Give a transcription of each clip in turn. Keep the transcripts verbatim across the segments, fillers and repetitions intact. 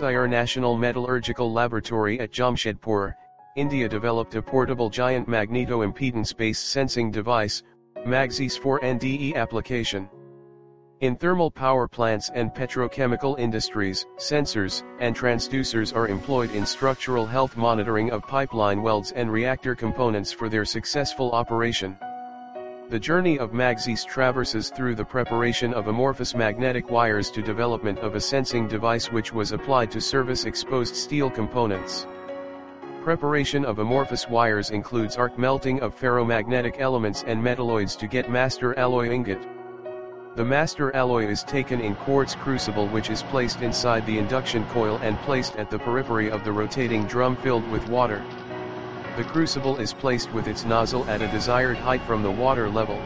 C S I R National Metallurgical Laboratory at Jamshedpur, India developed a portable giant magneto-impedance-based sensing device, MagSys, for N D E application. In thermal power plants and petrochemical industries, sensors and transducers are employed in structural health monitoring of pipeline welds and reactor components for their successful operation. The journey of MagSys traverses through the preparation of amorphous magnetic wires to development of a sensing device which was applied to service exposed steel components. Preparation of amorphous wires includes arc melting of ferromagnetic elements and metalloids to get master alloy ingot. The master alloy is taken in quartz crucible, which is placed inside the induction coil and placed at the periphery of the rotating drum filled with water. The crucible is placed with its nozzle at a desired height from the water level.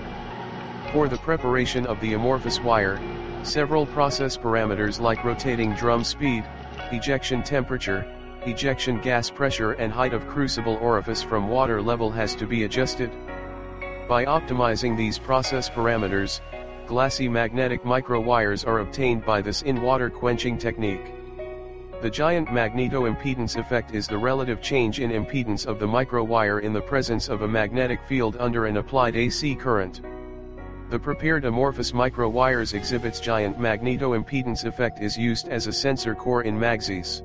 For the preparation of the amorphous wire, several process parameters like rotating drum speed, ejection temperature, ejection gas pressure and height of crucible orifice from water level has to be adjusted. By optimizing these process parameters, glassy magnetic microwires are obtained by this in-water quenching technique. The giant magneto-impedance effect is the relative change in impedance of the microwire in the presence of a magnetic field under an applied A C current. The prepared amorphous microwires exhibits giant magneto-impedance effect is used as a sensor core in MagSys.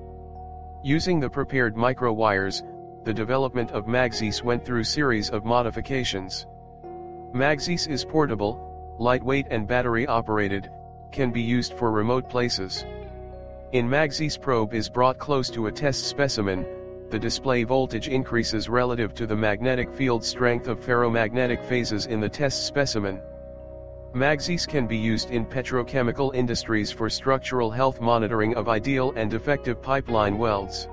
Using the prepared microwires, the development of MagSys went through series of modifications. MagSys is portable, lightweight and battery operated, can be used for remote places. In MagSys probe is brought close to a test specimen, the display voltage increases relative to the magnetic field strength of ferromagnetic phases in the test specimen. MagSys can be used in petrochemical industries for structural health monitoring of ideal and defective pipeline welds.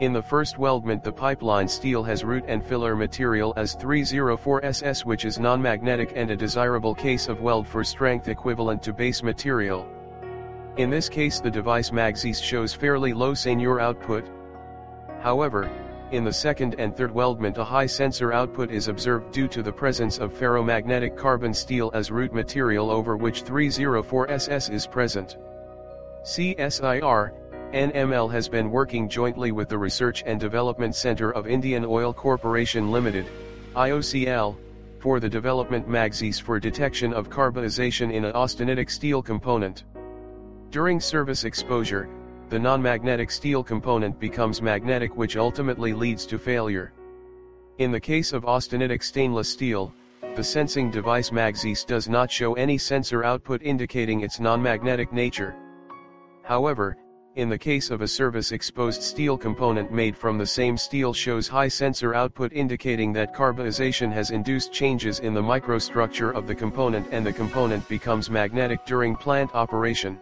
In the first weldment, the pipeline steel has root and filler material as three oh four S S, which is non-magnetic and a desirable case of weld for strength equivalent to base material. In this case the device MagSys shows fairly low sensor output. However, in the second and third weldment a high sensor output is observed due to the presence of ferromagnetic carbon steel as root material over which three oh four S S is present. C S I R N M L has been working jointly with the Research and Development Center of Indian Oil Corporation Limited, I O C L, for the development MagSys for detection of carbonization in an austenitic steel component. During service exposure, the non-magnetic steel component becomes magnetic, which ultimately leads to failure. In the case of austenitic stainless steel, the sensing device MagSys does not show any sensor output indicating its non-magnetic nature. However, in the case of a service-exposed steel component made from the same steel shows high sensor output indicating that carbonization has induced changes in the microstructure of the component and the component becomes magnetic during plant operation.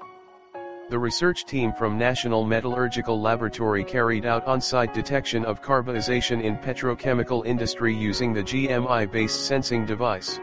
The research team from National Metallurgical Laboratory carried out on-site detection of carbonization in petrochemical industry using the G M I-based sensing device.